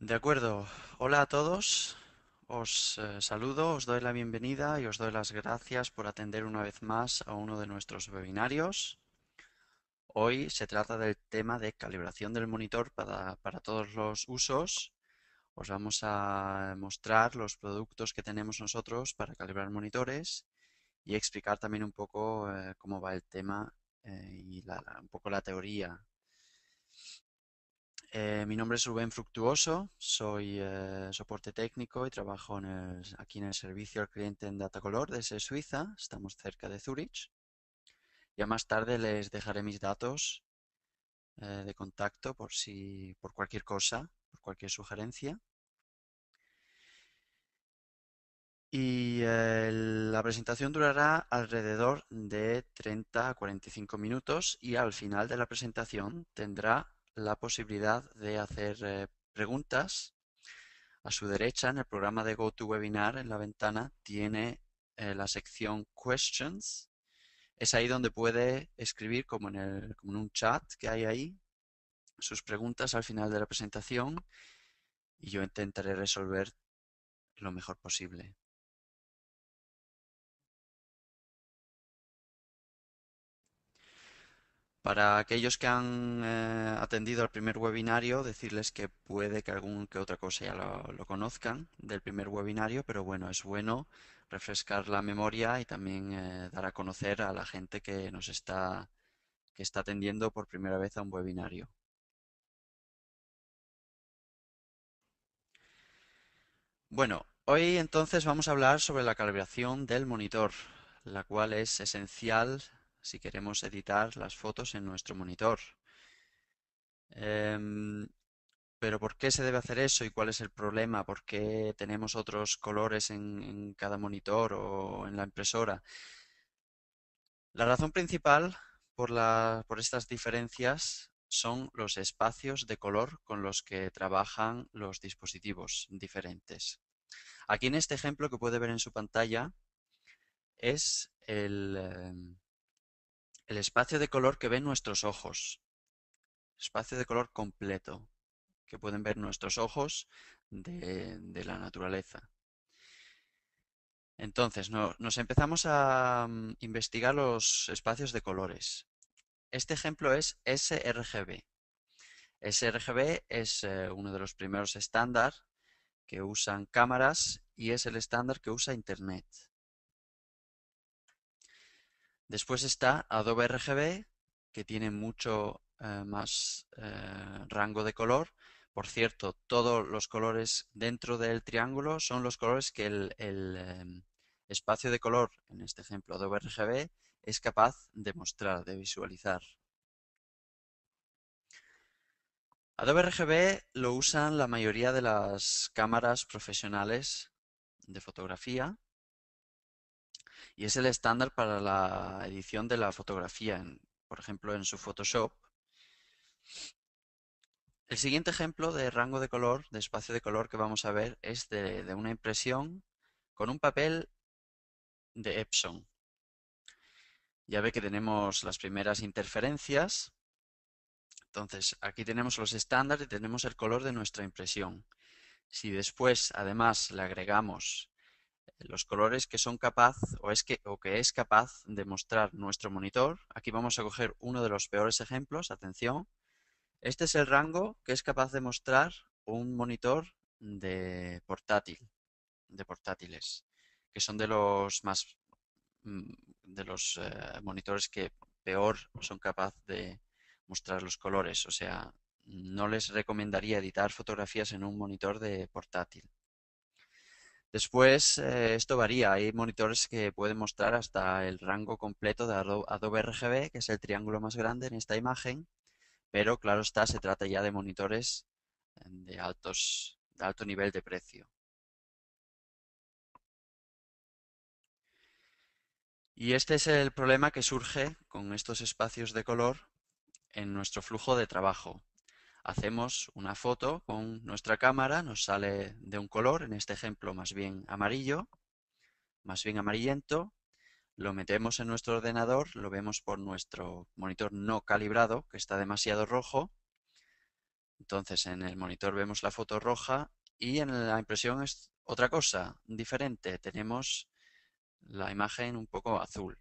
De acuerdo, hola a todos, os saludo, os doy la bienvenida y os doy las gracias por atender una vez más a uno de nuestros webinarios. Hoy se trata del tema de calibración del monitor para todos los usos. Os vamos a mostrar los productos que tenemos nosotros para calibrar monitores y explicar también un poco cómo va el tema y un poco la teoría. Mi nombre es Rubén Fructuoso, soy soporte técnico y trabajo aquí en el servicio al cliente en Datacolor desde Suiza, estamos cerca de Zurich. Ya más tarde les dejaré mis datos de contacto por cualquier cosa, por cualquier sugerencia. Y la presentación durará alrededor de 30 a 45 minutos y al final de la presentación tendrá la posibilidad de hacer preguntas. A su derecha, en el programa de GoToWebinar, en la ventana, tiene la sección Questions. Es ahí donde puede escribir, como en un chat que hay ahí, sus preguntas al final de la presentación y yo intentaré resolver lo mejor posible. Para aquellos que han atendido al primer webinario, decirles que puede que otra cosa ya lo conozcan del primer webinario, pero bueno, es bueno refrescar la memoria y también dar a conocer a la gente que está atendiendo por primera vez a un webinario. Bueno, hoy entonces vamos a hablar sobre la calibración del monitor, la cual es esencial si queremos editar las fotos en nuestro monitor. Pero ¿por qué se debe hacer eso y cuál es el problema? ¿Por qué tenemos otros colores en cada monitor o en la impresora? La razón principal por estas diferencias son los espacios de color con los que trabajan los dispositivos diferentes. Aquí en este ejemplo que puede ver en su pantalla es el espacio de color que ven nuestros ojos, espacio de color completo, que pueden ver nuestros ojos de la naturaleza. Entonces, nos empezamos a investigar los espacios de colores. Este ejemplo es sRGB. sRGB es uno de los primeros estándar que usan cámaras y es el estándar que usa Internet. Después está Adobe RGB, que tiene mucho más rango de color. Por cierto, todos los colores dentro del triángulo son los colores que el espacio de color, en este ejemplo Adobe RGB, es capaz de mostrar, de visualizar. Adobe RGB lo usan la mayoría de las cámaras profesionales de fotografía. Y es el estándar para la edición de la fotografía, por ejemplo, en su Photoshop. El siguiente ejemplo de rango de color, de espacio de color que vamos a ver, es de una impresión con un papel de Epson. Ya ve que tenemos las primeras interferencias. Entonces, aquí tenemos los estándares y tenemos el color de nuestra impresión. Si después, además, le agregamos los colores que son capaz o que es capaz de mostrar nuestro monitor. Aquí vamos a coger uno de los peores ejemplos, atención. Este es el rango que es capaz de mostrar un monitor de portátiles, que son de los monitores que peor son capaz de mostrar los colores. O sea, no les recomendaría editar fotografías en un monitor de portátil. Después, esto varía. Hay monitores que pueden mostrar hasta el rango completo de Adobe RGB, que es el triángulo más grande en esta imagen, pero claro está, se trata ya de monitores de alto nivel de precio. Y este es el problema que surge con estos espacios de color en nuestro flujo de trabajo. Hacemos una foto con nuestra cámara, nos sale de un color, en este ejemplo más bien amarillo, más bien amarillento, lo metemos en nuestro ordenador, lo vemos por nuestro monitor no calibrado, que está demasiado rojo, Entonces en el monitor vemos la foto roja y en la impresión es otra cosa diferente. Tenemos la imagen un poco azul.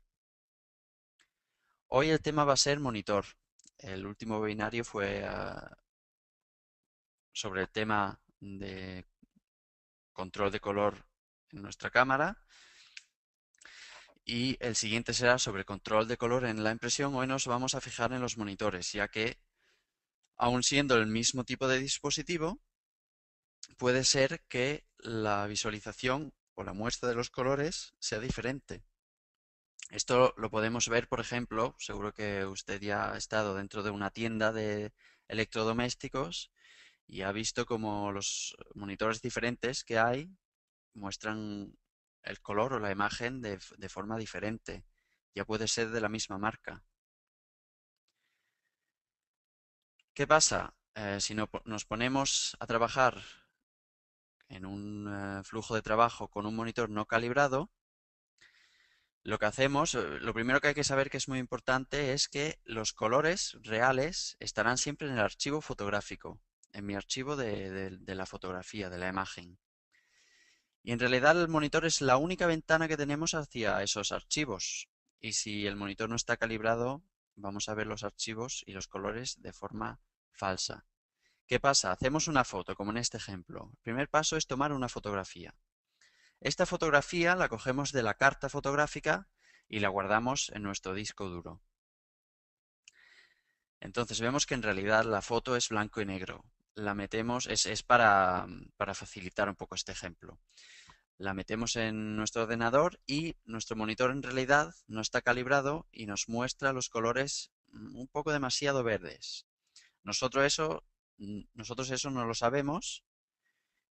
Hoy el tema va a ser monitor. El último webinario fue sobre el tema de control de color en nuestra cámara. Y el siguiente será sobre control de color en la impresión. Hoy nos vamos a fijar en los monitores, ya que, aun siendo el mismo tipo de dispositivo, puede ser que la visualización o la muestra de los colores sea diferente. Esto lo podemos ver, por ejemplo, seguro que usted ya ha estado dentro de una tienda de electrodomésticos y ha visto como los monitores diferentes que hay muestran el color o la imagen de forma diferente, ya puede ser de la misma marca. ¿Qué pasa? Si nos ponemos a trabajar en un flujo de trabajo con un monitor no calibrado, lo que hacemos, lo primero que hay que saber que es muy importante es que los colores reales estarán siempre en el archivo fotográfico, en mi archivo de la fotografía, de la imagen. Y en realidad el monitor es la única ventana que tenemos hacia esos archivos. Y si el monitor no está calibrado, vamos a ver los archivos y los colores de forma falsa. ¿Qué pasa? Hacemos una foto, como en este ejemplo. El primer paso es tomar una fotografía. Esta fotografía la cogemos de la carta fotográfica y la guardamos en nuestro disco duro. Entonces vemos que en realidad la foto es blanco y negro. La metemos, es para facilitar un poco este ejemplo. La metemos en nuestro ordenador y nuestro monitor en realidad no está calibrado y nos muestra los colores un poco demasiado verdes. Nosotros eso no lo sabemos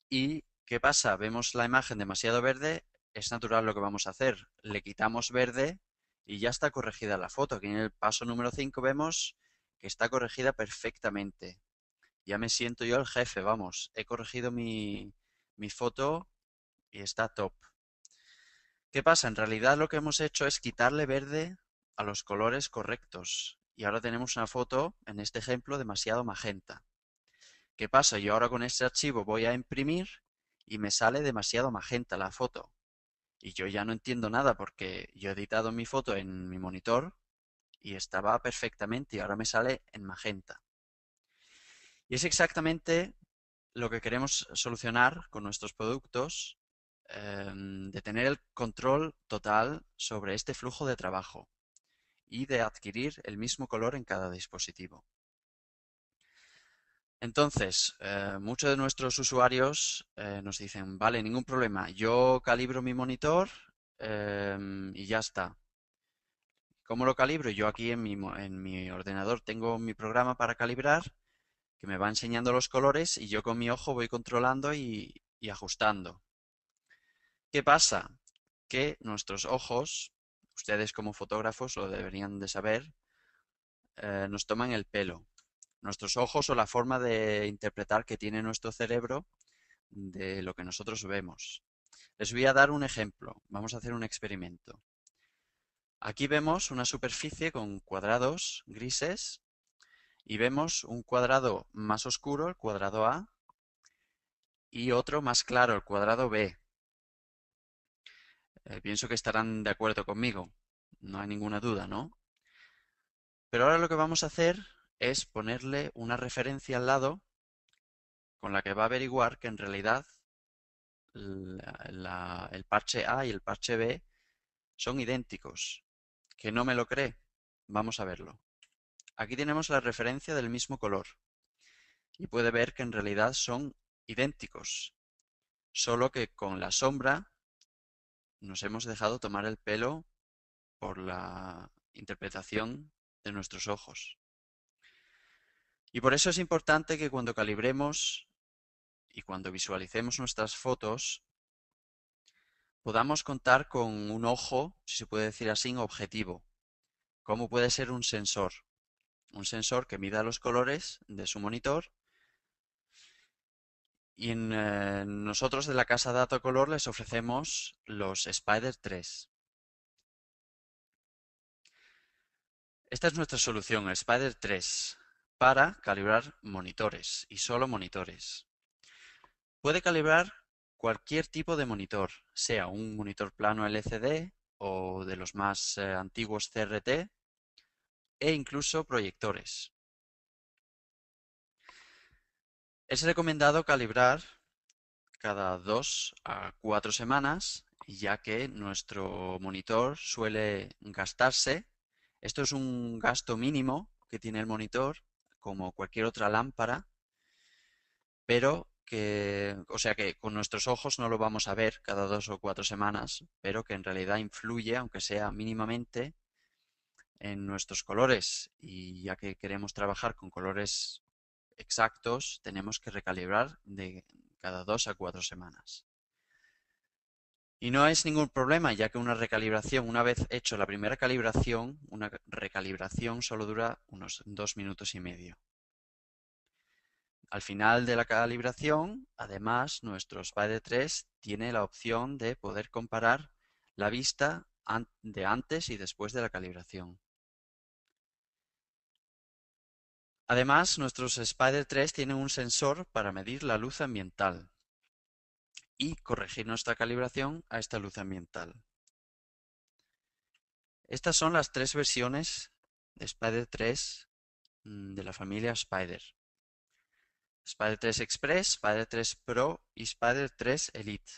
y ¿qué pasa? Vemos la imagen demasiado verde, es natural lo que vamos a hacer. Le quitamos verde y ya está corregida la foto. Aquí en el paso número 5 vemos que está corregida perfectamente. Ya me siento yo el jefe, vamos, he corregido mi foto y está top. ¿Qué pasa? En realidad lo que hemos hecho es quitarle verde a los colores correctos. Y ahora tenemos una foto, en este ejemplo, demasiado magenta. ¿Qué pasa? Yo ahora con este archivo voy a imprimir y me sale demasiado magenta la foto. Y yo ya no entiendo nada porque yo he editado mi foto en mi monitor y estaba perfectamente y ahora me sale en magenta. Y es exactamente lo que queremos solucionar con nuestros productos, de tener el control total sobre este flujo de trabajo y de adquirir el mismo color en cada dispositivo. Entonces, muchos de nuestros usuarios nos dicen, vale, ningún problema, yo calibro mi monitor y ya está. ¿Cómo lo calibro? Yo aquí en mi ordenador tengo mi programa para calibrar, que me va enseñando los colores y yo con mi ojo voy controlando y ajustando. ¿Qué pasa? Que nuestros ojos, ustedes como fotógrafos lo deberían de saber, nos toman el pelo. Nuestros ojos o la forma de interpretar que tiene nuestro cerebro de lo que nosotros vemos. Les voy a dar un ejemplo. Vamos a hacer un experimento. Aquí vemos una superficie con cuadrados grises. Y vemos un cuadrado más oscuro, el cuadrado A, y otro más claro, el cuadrado B. Pienso que estarán de acuerdo conmigo, no hay ninguna duda, ¿no? Pero ahora lo que vamos a hacer es ponerle una referencia al lado con la que va a averiguar que en realidad el parche A y el parche B son idénticos. ¿Que no me lo cree? Vamos a verlo. Aquí tenemos la referencia del mismo color y puede ver que en realidad son idénticos, solo que con la sombra nos hemos dejado tomar el pelo por la interpretación de nuestros ojos. Y por eso es importante que cuando calibremos y cuando visualicemos nuestras fotos podamos contar con un ojo, si se puede decir así, objetivo, como puede ser un sensor. Un sensor que mida los colores de su monitor y nosotros de la casa Datacolor les ofrecemos los Spyder3. Esta es nuestra solución, el Spyder3. para calibrar monitores y solo monitores. Puede calibrar cualquier tipo de monitor, sea un monitor plano LCD o de los más antiguos CRT e incluso proyectores. Es recomendado calibrar cada 2 a 4 semanas, ya que nuestro monitor suele gastarse. Esto es un gasto mínimo que tiene el monitor, como cualquier otra lámpara, pero que, o sea que con nuestros ojos no lo vamos a ver cada 2 o 4 semanas, pero que en realidad influye, aunque sea mínimamente, en nuestros colores. Y ya que queremos trabajar con colores exactos, tenemos que recalibrar de cada 2 a 4 semanas. Y no es ningún problema, ya que una recalibración, una vez hecho la primera calibración, una recalibración solo dura unos 2 minutos y medio. Al final de la calibración, además, nuestro Spyder3 tiene la opción de poder comparar la vista de antes y después de la calibración. Además, nuestros Spyder3 tienen un sensor para medir la luz ambiental y corregir nuestra calibración a esta luz ambiental. Estas son las 3 versiones de Spyder3 de la familia Spyder. Spyder3 Express, Spyder3 Pro y Spyder3 Elite.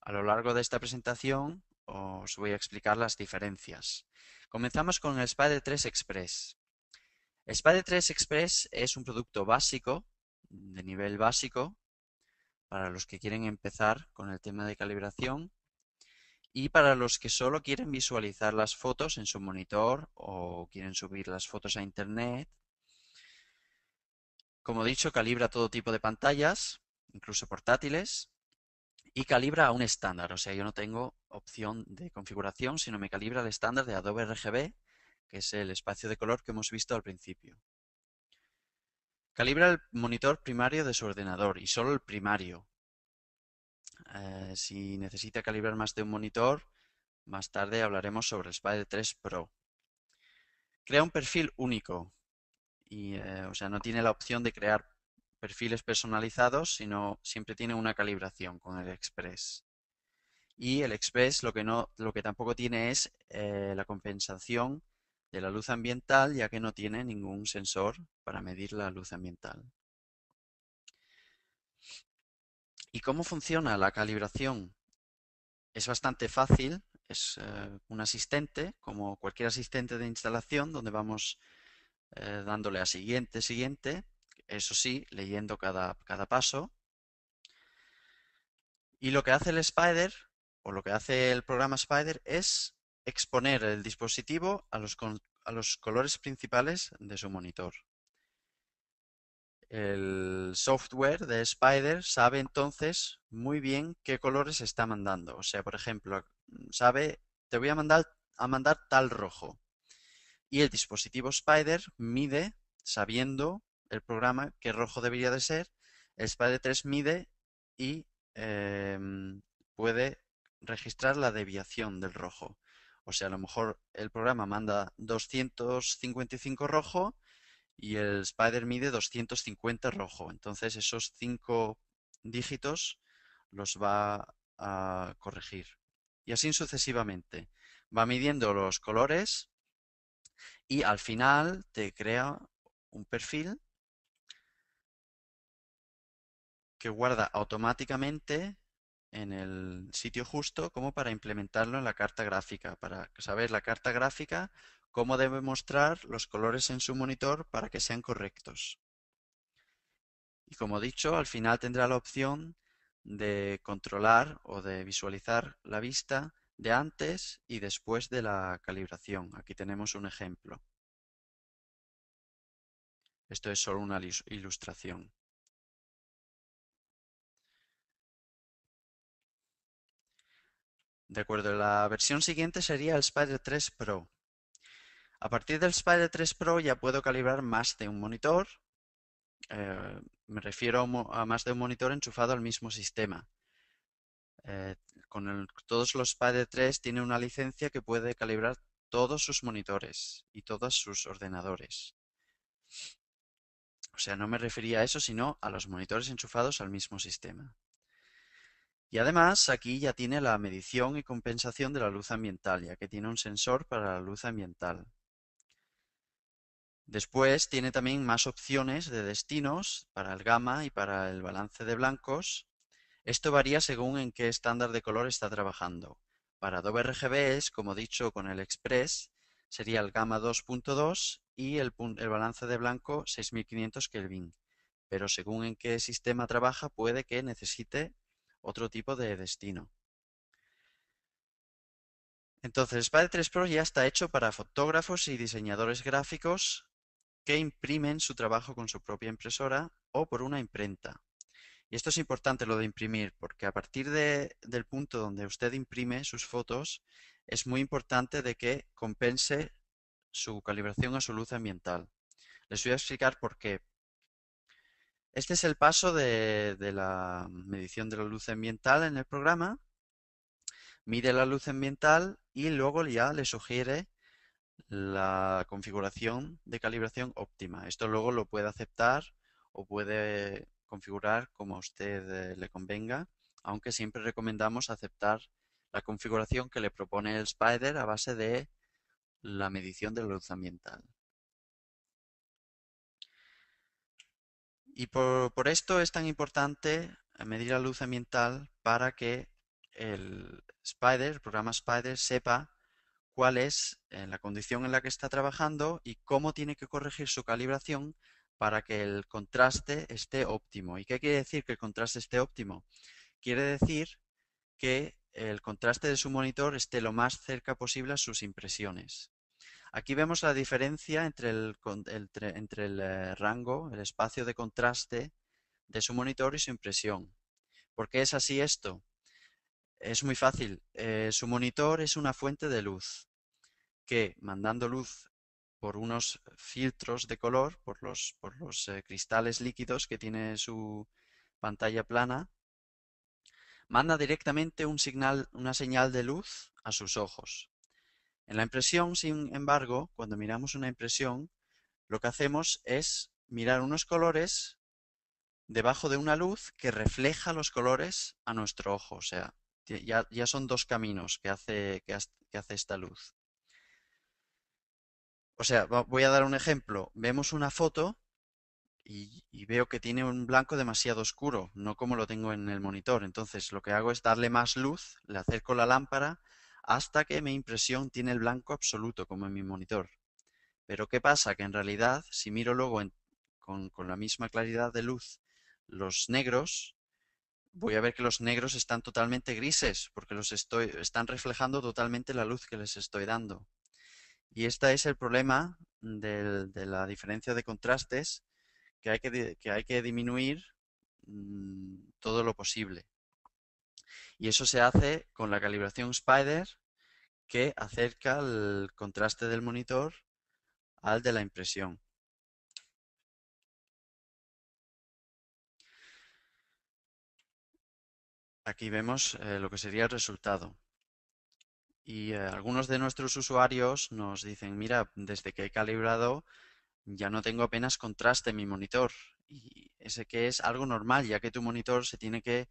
A lo largo de esta presentación os voy a explicar las diferencias. Comenzamos con el Spyder3 Express. El Spyder3 Express es un producto básico, de nivel básico, para los que quieren empezar con el tema de calibración y para los que solo quieren visualizar las fotos en su monitor o quieren subir las fotos a internet. Como he dicho, calibra todo tipo de pantallas, incluso portátiles, y calibra a un estándar. O sea, yo no tengo opción de configuración, sino me calibra el estándar de Adobe RGB, que es el espacio de color que hemos visto al principio. Calibra el monitor primario de su ordenador, y solo el primario. Si necesita calibrar más de un monitor, más tarde hablaremos sobre el Spyder3 Pro. Crea un perfil único. Y, o sea, no tiene la opción de crear perfiles personalizados, sino siempre tiene una calibración con el Express. Y el Express lo que tampoco tiene es la compensación de la luz ambiental, ya que no tiene ningún sensor para medir la luz ambiental. ¿Y cómo funciona la calibración? Es bastante fácil, es un asistente, como cualquier asistente de instalación, donde vamos dándole a siguiente, siguiente, eso sí, leyendo cada paso. Y lo que hace el Spyder, o lo que hace el programa Spyder, es exponer el dispositivo a los colores principales de su monitor. El software de Spyder sabe entonces muy bien qué colores está mandando. O sea, por ejemplo, sabe, te voy a mandar tal rojo. Y el dispositivo Spyder mide, sabiendo el programa qué rojo debería de ser, el Spyder3 mide y puede registrar la deviación del rojo. O sea, a lo mejor el programa manda 255 rojo y el Spyder mide 250 rojo. Entonces esos 5 dígitos los va a corregir. Y así sucesivamente. Va midiendo los colores y al final te crea un perfil que guarda automáticamente en el sitio justo como para implementarlo en la carta gráfica, para saber la carta gráfica cómo debe mostrar los colores en su monitor para que sean correctos. Y como he dicho, al final tendrá la opción de controlar o de visualizar la vista de antes y después de la calibración. Aquí tenemos un ejemplo. Esto es solo una ilustración. De acuerdo, la versión siguiente sería el Spyder3 Pro. A partir del Spyder3 Pro ya puedo calibrar más de un monitor. Me refiero a más de un monitor enchufado al mismo sistema. Todos los Spyder3 tienen una licencia que puede calibrar todos sus monitores y todos sus ordenadores. O sea, no me refería a eso, sino a los monitores enchufados al mismo sistema. Y además, aquí ya tiene la medición y compensación de la luz ambiental, ya que tiene un sensor para la luz ambiental. Después tiene también más opciones de destinos para el gamma y para el balance de blancos. Esto varía según en qué estándar de color está trabajando. Para Adobe RGB, como dicho con el Express, sería el gamma 2.2 y el balance de blanco 6500 Kelvin. Pero según en qué sistema trabaja, puede que necesite otro tipo de destino. Entonces, Spyder3 Pro ya está hecho para fotógrafos y diseñadores gráficos que imprimen su trabajo con su propia impresora o por una imprenta. Y esto es importante, lo de imprimir, porque a partir del punto donde usted imprime sus fotos, es muy importante de que compense su calibración a su luz ambiental. Les voy a explicar por qué. Este es el paso de la medición de la luz ambiental en el programa. Mide la luz ambiental y luego ya le sugiere la configuración de calibración óptima. Esto luego lo puede aceptar o puede configurar como a usted le convenga, aunque siempre recomendamos aceptar la configuración que le propone el Spyder a base de la medición de la luz ambiental. Y por esto es tan importante medir la luz ambiental para que el programa Spyder sepa cuál es la condición en la que está trabajando y cómo tiene que corregir su calibración para que el contraste esté óptimo. ¿Y qué quiere decir que el contraste esté óptimo? Quiere decir que el contraste de su monitor esté lo más cerca posible a sus impresiones. Aquí vemos la diferencia entre el rango, el espacio de contraste de su monitor y su impresión. ¿Por qué es así esto? Es muy fácil. Su monitor es una fuente de luz que, mandando luz por unos filtros de color, por los cristales líquidos que tiene su pantalla plana, manda directamente una señal de luz a sus ojos. En la impresión, sin embargo, cuando miramos una impresión, lo que hacemos es mirar unos colores debajo de una luz que refleja los colores a nuestro ojo. O sea, ya son dos caminos que hace esta luz. O sea, voy a dar un ejemplo. Vemos una foto y veo que tiene un blanco demasiado oscuro, no como lo tengo en el monitor. Entonces, lo que hago es darle más luz, le acerco la lámpara, hasta que mi impresión tiene el blanco absoluto, como en mi monitor. Pero ¿qué pasa? Que en realidad, si miro luego con la misma claridad de luz los negros, voy a ver que los negros están totalmente grises, porque están reflejando totalmente la luz que les estoy dando. Y este es el problema de la diferencia de contrastes, que hay que disminuir todo lo posible. Y eso se hace con la calibración Spyder, que acerca el contraste del monitor al de la impresión. Aquí vemos lo que sería el resultado. Y algunos de nuestros usuarios nos dicen, mira, desde que he calibrado ya no tengo apenas contraste en mi monitor. Y ese que es algo normal, ya que tu monitor se tiene que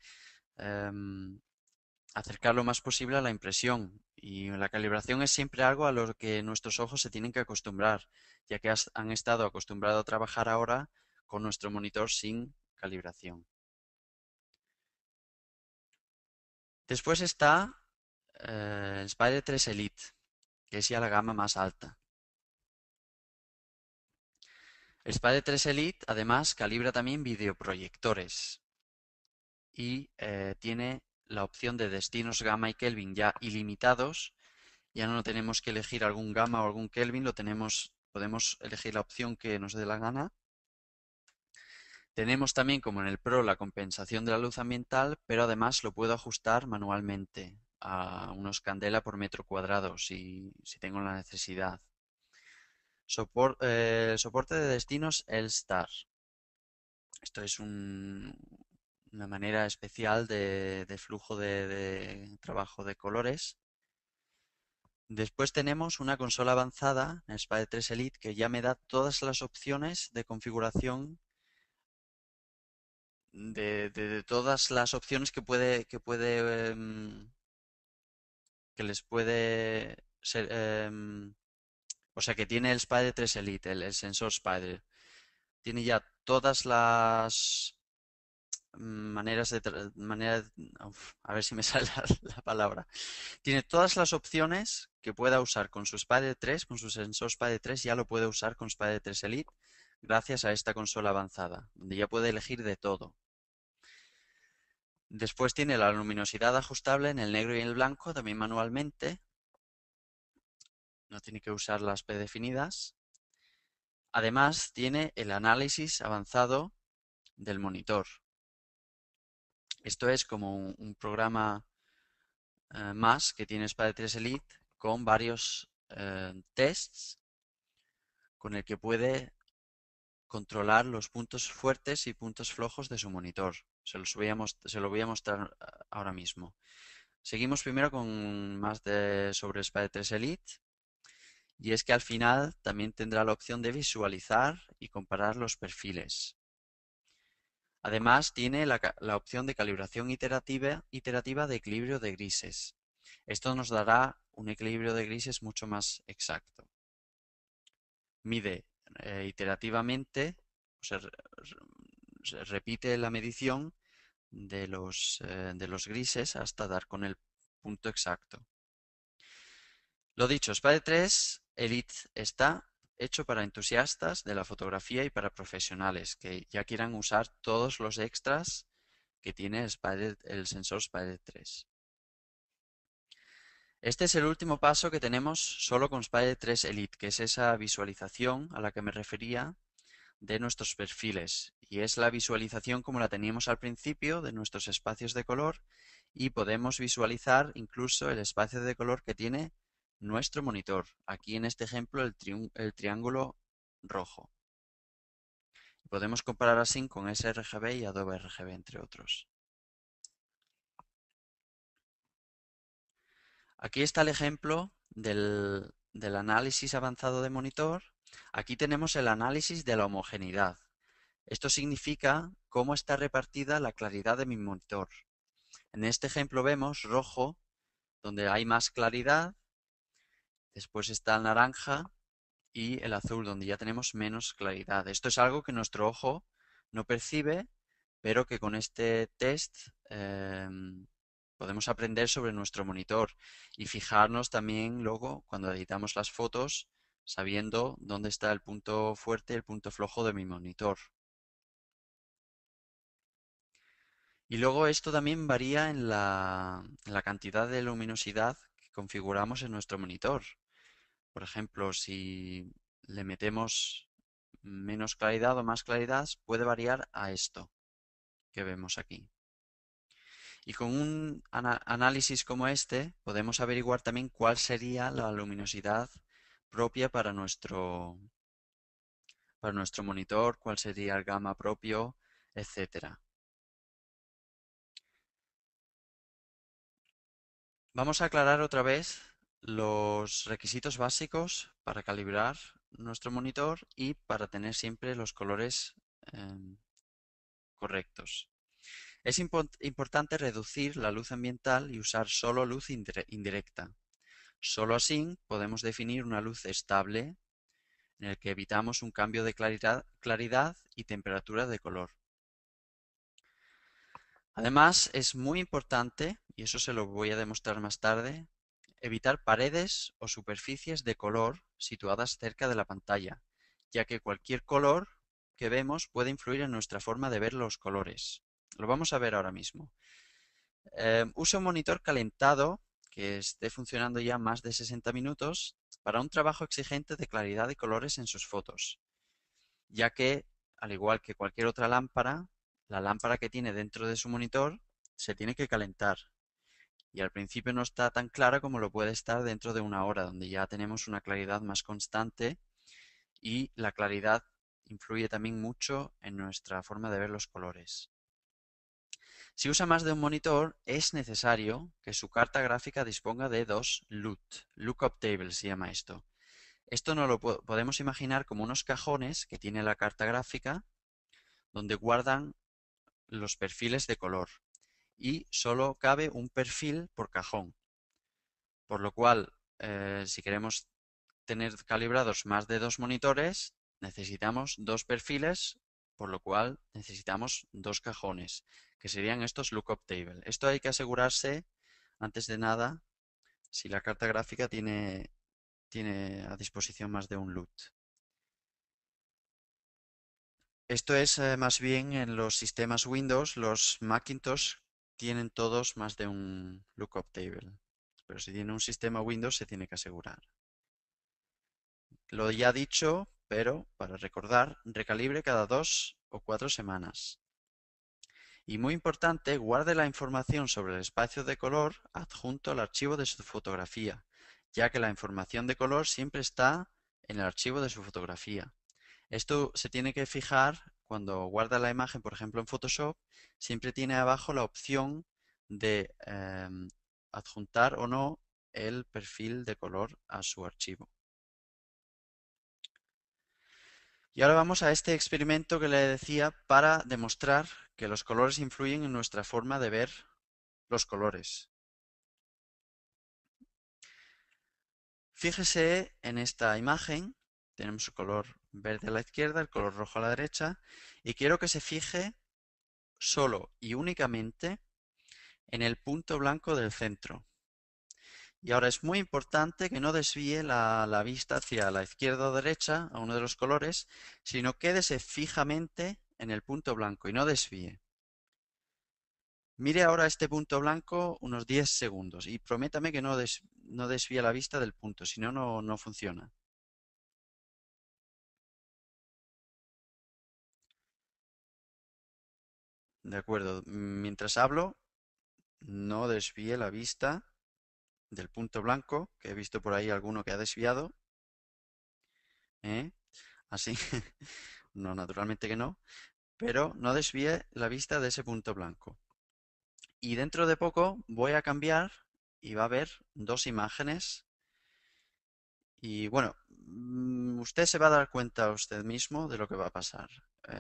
acercar lo más posible a la impresión, y la calibración es siempre algo a lo que nuestros ojos se tienen que acostumbrar, ya que han estado acostumbrados a trabajar ahora con nuestro monitor sin calibración. Después está el Spyder3 Elite, que es ya la gama más alta. El Spyder3 Elite además calibra también videoproyectores y tiene la opción de destinos gamma y Kelvin ya ilimitados. Ya no tenemos que elegir algún gamma o algún Kelvin, podemos elegir la opción que nos dé la gana. Tenemos también, como en el Pro, la compensación de la luz ambiental, pero además lo puedo ajustar manualmente a unos candela por metro cuadrado si tengo la necesidad. Soporte de destinos EL-STAR. Esto es una manera especial de flujo de trabajo de colores. Después tenemos una consola avanzada, el Spyder3 Elite, que ya me da todas las opciones de configuración de todas las opciones que les puede ser, o sea, que tiene el Spyder3 Elite, el sensor Spyder. Tiene ya todas las maneras de a ver si me sale la palabra. Tiene todas las opciones que pueda usar con su Spyder3, con su sensor Spyder3, ya lo puede usar con Spyder3 Elite gracias a esta consola avanzada, donde ya puede elegir de todo. Después tiene la luminosidad ajustable en el negro y el blanco, también manualmente. No tiene que usar las predefinidas. Además, tiene el análisis avanzado del monitor. Esto es como un programa más que tiene Spyder3 Elite con varios tests con el que puede controlar los puntos fuertes y puntos flojos de su monitor. Se lo voy a mostrar ahora mismo. Seguimos primero con más sobre Spyder3 Elite. Y es que al final también tendrá la opción de visualizar y comparar los perfiles. Además tiene la opción de calibración iterativa de equilibrio de grises. Esto nos dará un equilibrio de grises mucho más exacto. Mide iterativamente, o sea, repite la medición de los grises hasta dar con el punto exacto. Lo dicho, Spyder3 Elite está hecho para entusiastas de la fotografía y para profesionales que ya quieran usar todos los extras que tiene el sensor Spyder3. Este es el último paso que tenemos solo con Spyder3 Elite, que es esa visualización a la que me refería de nuestros perfiles. Y es la visualización como la teníamos al principio de nuestros espacios de color, y podemos visualizar incluso el espacio de color que tiene nuestro monitor, aquí en este ejemplo el triángulo rojo. Podemos comparar así con sRGB y Adobe RGB, entre otros. Aquí está el ejemplo del análisis avanzado de monitor. Aquí tenemos el análisis de la homogeneidad. Esto significa cómo está repartida la claridad de mi monitor. En este ejemplo vemos rojo, donde hay más claridad. Después está el naranja y el azul, donde ya tenemos menos claridad. Esto es algo que nuestro ojo no percibe, pero que con este test podemos aprender sobre nuestro monitor y fijarnos también luego cuando editamos las fotos, sabiendo dónde está el punto fuerte y el punto flojo de mi monitor. Y luego esto también varía en la cantidad de luminosidad que configuramos en nuestro monitor. Por ejemplo, si le metemos menos claridad o más claridad, puede variar a esto que vemos aquí. Y con un análisis como este, podemos averiguar también cuál sería la luminosidad propia para nuestro monitor, cuál sería el gamma propio, etc. Vamos a aclarar otra vez los requisitos básicos para calibrar nuestro monitor y para tener siempre los colores correctos. Es importante reducir la luz ambiental y usar solo luz indirecta. Solo así podemos definir una luz estable en el que evitamos un cambio de claridad y temperatura de color. Además, es muy importante, y eso se lo voy a demostrar más tarde, evitar paredes o superficies de color situadas cerca de la pantalla, ya que cualquier color que vemos puede influir en nuestra forma de ver los colores. Lo vamos a ver ahora mismo. Usa un monitor calentado que esté funcionando ya más de 60 minutos para un trabajo exigente de claridad de colores en sus fotos, ya que, al igual que cualquier otra lámpara, la lámpara que tiene dentro de su monitor se tiene que calentar y al principio no está tan clara como lo puede estar dentro de una hora, donde ya tenemos una claridad más constante, y la claridad influye también mucho en nuestra forma de ver los colores. Si usa más de un monitor, es necesario que su carta gráfica disponga de dos LUT, Lookup Table se llama esto. Esto no lo podemos imaginar como unos cajones que tiene la carta gráfica, donde guardan los perfiles de color y solo cabe un perfil por cajón, por lo cual si queremos tener calibrados más de 2 monitores necesitamos 2 perfiles, por lo cual necesitamos 2 cajones, que serían estos lookup table. Esto hay que asegurarse antes de nada si la carta gráfica tiene a disposición más de un LUT. Esto es más bien en los sistemas Windows. Los Macintosh tienen todos más de un lookup table, pero si tiene un sistema Windows se tiene que asegurar. Lo ya dicho, pero para recordar, recalibre cada 2 o 4 semanas. Y muy importante, guarde la información sobre el espacio de color adjunto al archivo de su fotografía, ya que la información de color siempre está en el archivo de su fotografía. Esto se tiene que fijar cuando guarda la imagen, por ejemplo en Photoshop, siempre tiene abajo la opción de adjuntar o no el perfil de color a su archivo. Y ahora vamos a este experimento que le decía para demostrar que los colores influyen en nuestra forma de ver los colores. Fíjese en esta imagen, tenemos el color verde a la izquierda, el color rojo a la derecha, y quiero que se fije solo y únicamente en el punto blanco del centro. Y ahora es muy importante que no desvíe la vista hacia la izquierda o derecha, a uno de los colores, sino quédese fijamente en el punto blanco y no desvíe. Mire ahora este punto blanco unos 10 segundos y prométame que no desvíe la vista del punto, si no, no funciona. De acuerdo, mientras hablo, no desvíe la vista del punto blanco, que he visto por ahí alguno que ha desviado. Así, no, naturalmente que no, pero no desvíe la vista de ese punto blanco. Y dentro de poco voy a cambiar y va a haber 2 imágenes. Y bueno, usted se va a dar cuenta usted mismo de lo que va a pasar.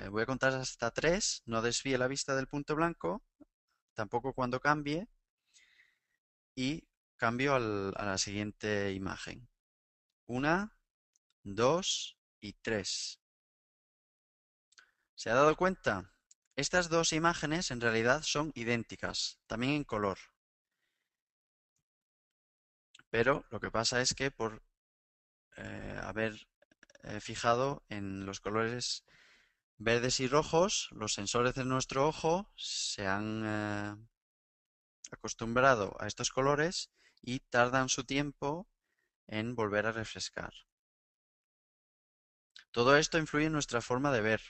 Voy a contar hasta 3, no desvíe la vista del punto blanco, tampoco cuando cambie, y cambio a la siguiente imagen. 1, 2 y 3. ¿Se ha dado cuenta? Estas 2 imágenes en realidad son idénticas, también en color. Pero lo que pasa es que por haber fijado en los colores verdes y rojos, los sensores de nuestro ojo se han acostumbrado a estos colores y tardan su tiempo en volver a refrescar. Todo esto influye en nuestra forma de ver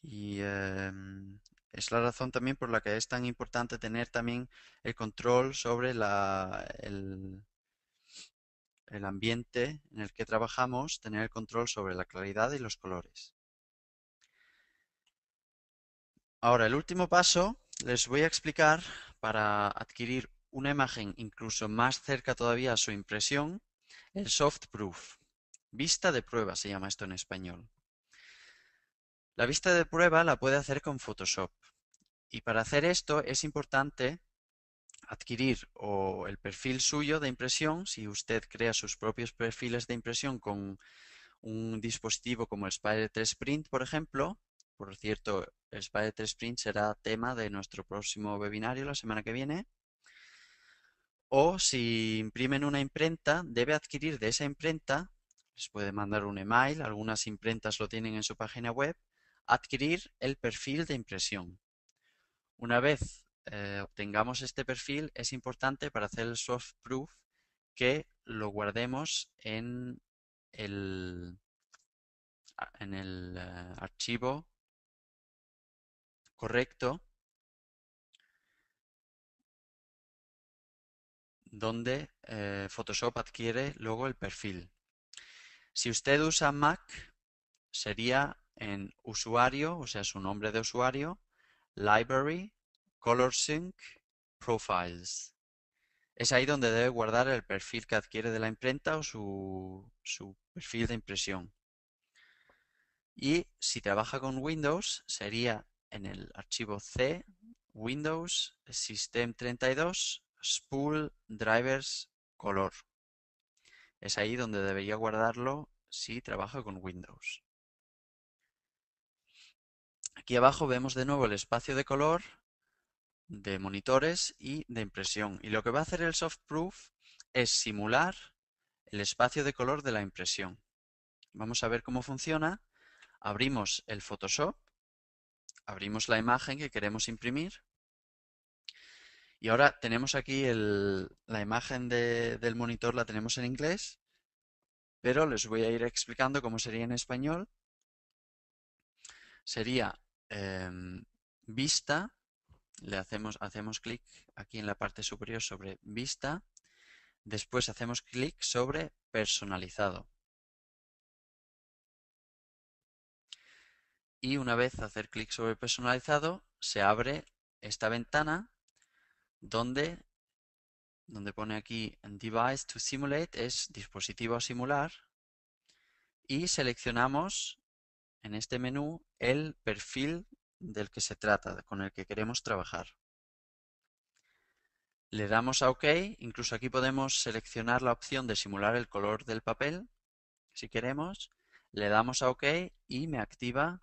y es la razón también por la que es tan importante tener también el control sobre el ambiente en el que trabajamos, tener el control sobre la claridad y los colores. Ahora, el último paso les voy a explicar para adquirir una imagen incluso más cerca todavía a su impresión, el soft proof. Vista de prueba se llama esto en español. La vista de prueba la puede hacer con Photoshop y para hacer esto es importante adquirir o el perfil suyo de impresión, si usted crea sus propios perfiles de impresión con un dispositivo como el Spyder3 Print, por ejemplo. Por cierto, el Spyder3 Print será tema de nuestro próximo webinario la semana que viene. O si imprimen una imprenta, debe adquirir de esa imprenta, les puede mandar un email, algunas imprentas lo tienen en su página web, adquirir el perfil de impresión. Una vez obtengamos este perfil, es importante para hacer el soft proof que lo guardemos en el archivo correcto, donde Photoshop adquiere luego el perfil. Si usted usa Mac, sería en usuario, o sea, su nombre de usuario, Library, ColorSync, Profiles. Es ahí donde debe guardar el perfil que adquiere de la imprenta o su perfil de impresión. Y si trabaja con Windows, sería en el archivo C, Windows, System32, Spool, Drivers, Color. Es ahí donde debería guardarlo si trabaja con Windows. Aquí abajo vemos de nuevo el espacio de color, de monitores y de impresión. Y lo que va a hacer el Softproof es simular el espacio de color de la impresión. Vamos a ver cómo funciona. Abrimos el Photoshop, abrimos la imagen que queremos imprimir. Y ahora tenemos aquí la imagen del monitor, la tenemos en inglés, pero les voy a ir explicando cómo sería en español. Sería vista, hacemos clic aquí en la parte superior sobre vista, después hacemos clic sobre personalizado. Y una vez hacer clic sobre personalizado, se abre esta ventana donde pone aquí Device to Simulate, es dispositivo a simular, y seleccionamos en este menú el perfil del que se trata, con el que queremos trabajar. Le damos a OK, incluso aquí podemos seleccionar la opción de simular el color del papel, si queremos. Le damos a OK y me activa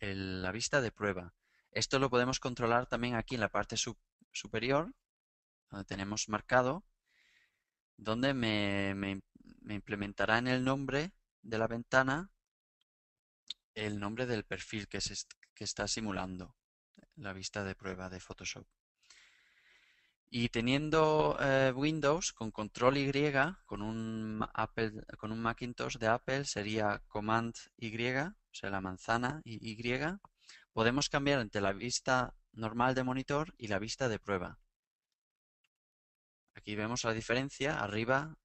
la vista de prueba. Esto lo podemos controlar también aquí en la parte superior, donde tenemos marcado, donde me implementará en el nombre de la ventana el nombre del perfil que está simulando la vista de prueba de Photoshop. Y teniendo Windows con control Y, con un Macintosh de Apple sería Command Y, o sea la manzana y, podemos cambiar entre la vista normal de monitor y la vista de prueba. Aquí vemos la diferencia, arriba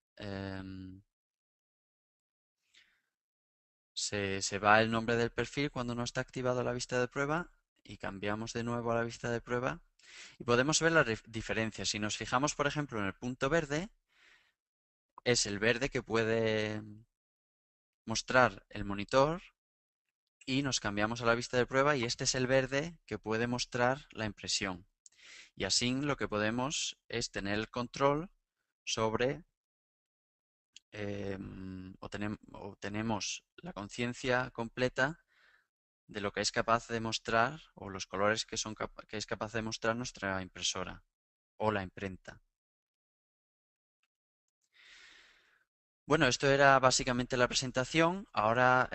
se va el nombre del perfil cuando no está activado la vista de prueba y cambiamos de nuevo a la vista de prueba y podemos ver la diferencia. Si nos fijamos por ejemplo en el punto verde, es el verde que puede mostrar el monitor y nos cambiamos a la vista de prueba y este es el verde que puede mostrar la impresión. Y así lo que podemos es tener el control sobre, tenemos la conciencia completa de lo que es capaz de mostrar o los colores que es capaz de mostrar nuestra impresora o la imprenta. Bueno, esto era básicamente la presentación. Ahora,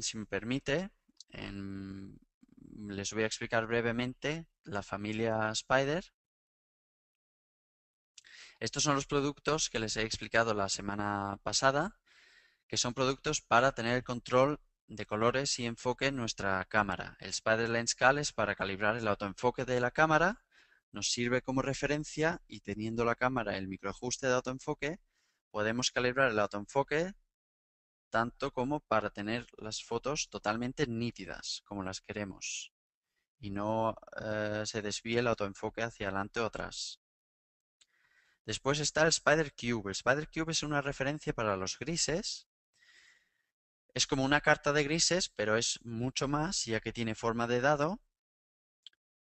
si me permite, les voy a explicar brevemente la familia Spyder. Estos son los productos que les he explicado la semana pasada, que son productos para tener el control de colores y enfoque en nuestra cámara. El SpyderLensCal es para calibrar el autoenfoque de la cámara, nos sirve como referencia y teniendo la cámara el microajuste de autoenfoque, podemos calibrar el autoenfoque tanto como para tener las fotos totalmente nítidas, como las queremos, y no se desvíe el autoenfoque hacia adelante o atrás. Después está el Spyder Cube. El Spyder Cube es una referencia para los grises. Es como una carta de grises, pero es mucho más, ya que tiene forma de dado.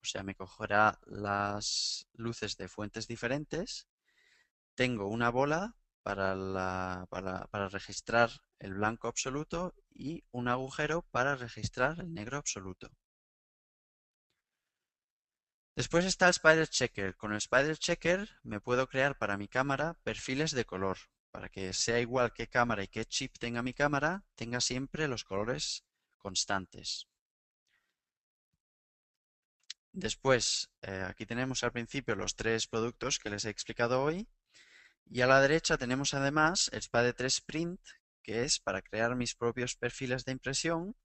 O sea, me cogerá las luces de fuentes diferentes. Tengo una bola para registrar el blanco absoluto y un agujero para registrar el negro absoluto. Después está el SpyderCheckr. Con el SpyderCheckr me puedo crear para mi cámara perfiles de color. Para que sea igual qué cámara y qué chip tenga mi cámara, tenga siempre los colores constantes. Después, aquí tenemos al principio los tres productos que les he explicado hoy. Y a la derecha tenemos además el Spyder3 Print, que es para crear mis propios perfiles de impresión.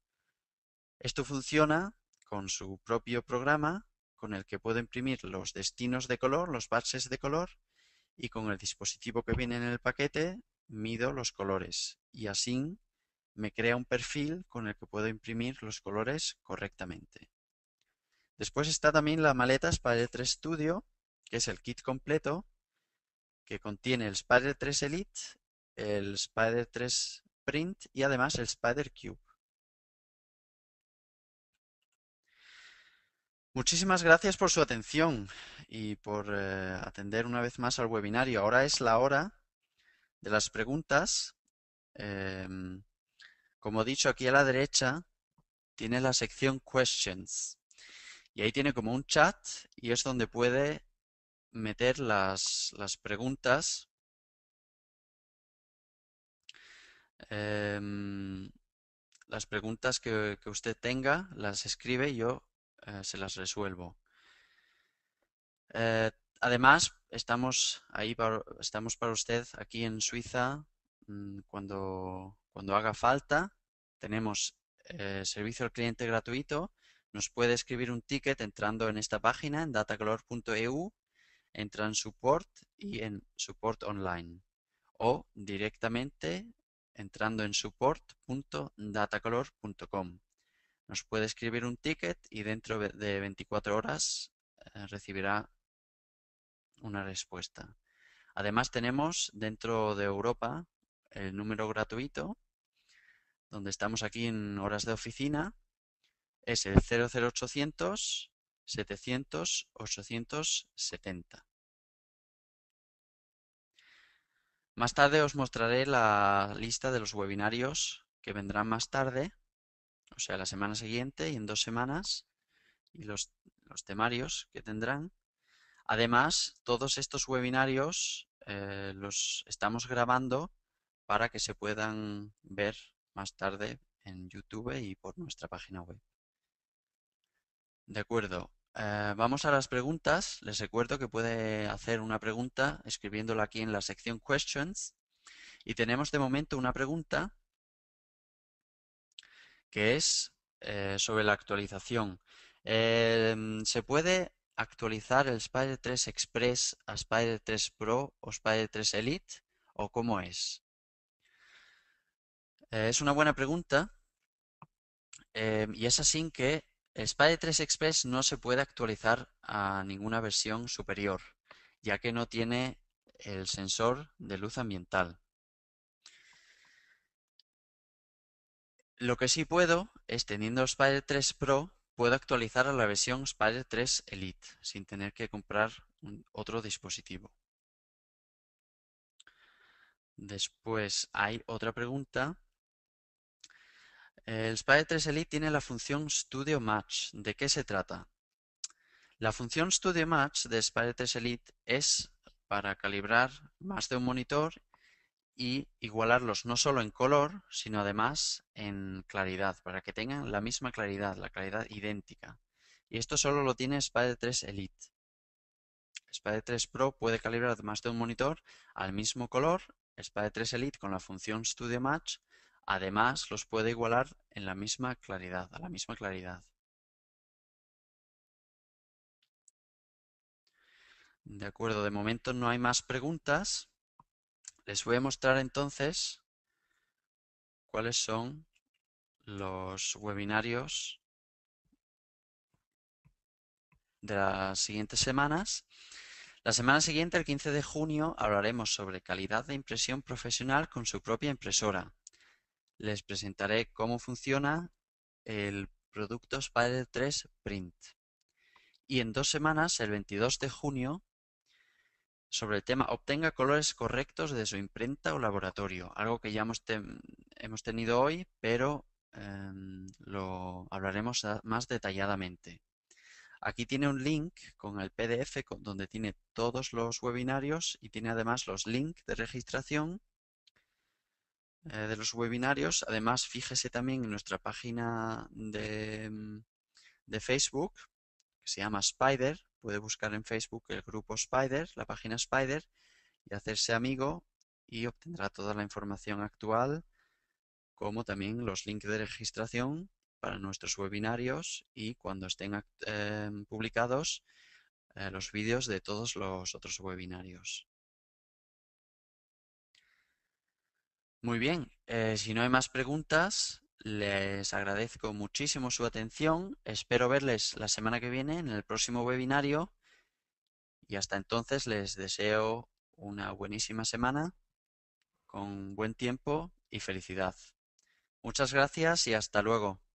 Esto funciona con su propio programa, con el que puedo imprimir los destinos de color, los batches de color, y con el dispositivo que viene en el paquete mido los colores. Y así me crea un perfil con el que puedo imprimir los colores correctamente. Después está también la maleta Spyder3 Studio, que es el kit completo, que contiene el Spyder3 Elite, el Spyder3 Print y además el Spyder Cube. Muchísimas gracias por su atención y por atender una vez más al webinario. Ahora es la hora de las preguntas. Como he dicho, aquí a la derecha tiene la sección Questions y ahí tiene como un chat y es donde puede meter las preguntas. Las preguntas que usted tenga las escribe y yo se las resuelvo. Además, estamos para usted aquí en Suiza cuando haga falta. Tenemos servicio al cliente gratuito. Nos puede escribir un ticket entrando en esta página, en datacolor.eu, entra en support y en support online, o directamente entrando en support.datacolor.com. Nos puede escribir un ticket y dentro de 24 horas recibirá una respuesta. Además tenemos dentro de Europa el número gratuito, donde estamos aquí en horas de oficina, es el 00800 700 870. Más tarde os mostraré la lista de los webinarios que vendrán más tarde, o sea, la semana siguiente y en 2 semanas, y los temarios que tendrán. Además, todos estos webinarios los estamos grabando para que se puedan ver más tarde en YouTube y por nuestra página web. De acuerdo, vamos a las preguntas. Les recuerdo que puede hacer una pregunta escribiéndola aquí en la sección Questions. Y tenemos de momento una pregunta que es sobre la actualización. ¿Se puede actualizar el Spyder3 Express a Spyder3 Pro o Spyder3 Elite? ¿O cómo es? Es una buena pregunta y es así que el Spyder3 Express no se puede actualizar a ninguna versión superior, ya que no tiene el sensor de luz ambiental. Lo que sí puedo es, teniendo Spyder3 Pro, puedo actualizar a la versión Spyder3 Elite sin tener que comprar otro dispositivo. Después hay otra pregunta. El Spyder3 Elite tiene la función Studio Match. ¿De qué se trata? La función Studio Match de Spyder3 Elite es para calibrar más de un monitor y igualarlos no solo en color, sino además en claridad, para que tengan la misma claridad, la claridad idéntica. Y esto solo lo tiene Spyder3 Elite. Spyder3 Pro puede calibrar más de un monitor al mismo color. Spyder3 Elite, con la función Studio Match, además los puede igualar en la misma claridad, a la misma claridad. De acuerdo, de momento no hay más preguntas. Les voy a mostrar entonces cuáles son los webinarios de las siguientes semanas. La semana siguiente, el 15 de junio, hablaremos sobre calidad de impresión profesional con su propia impresora. Les presentaré cómo funciona el producto Spyder3 Print. Y en 2 semanas, el 22 de junio, sobre el tema obtenga colores correctos de su imprenta o laboratorio, algo que ya hemos tenido hoy, pero lo hablaremos más detalladamente. Aquí tiene un link con el PDF donde tiene todos los webinarios y tiene además los links de registración de los webinarios. Además, fíjese también en nuestra página de Facebook, que se llama Spyder. Puede buscar en Facebook el grupo Spyder, la página Spyder, y hacerse amigo y obtendrá toda la información actual, como también los links de registración para nuestros webinarios y, cuando estén publicados, los vídeos de todos los otros webinarios. Muy bien, si no hay más preguntas, les agradezco muchísimo su atención. Espero verles la semana que viene en el próximo webinario y hasta entonces les deseo una buenísima semana con buen tiempo y felicidad. Muchas gracias y hasta luego.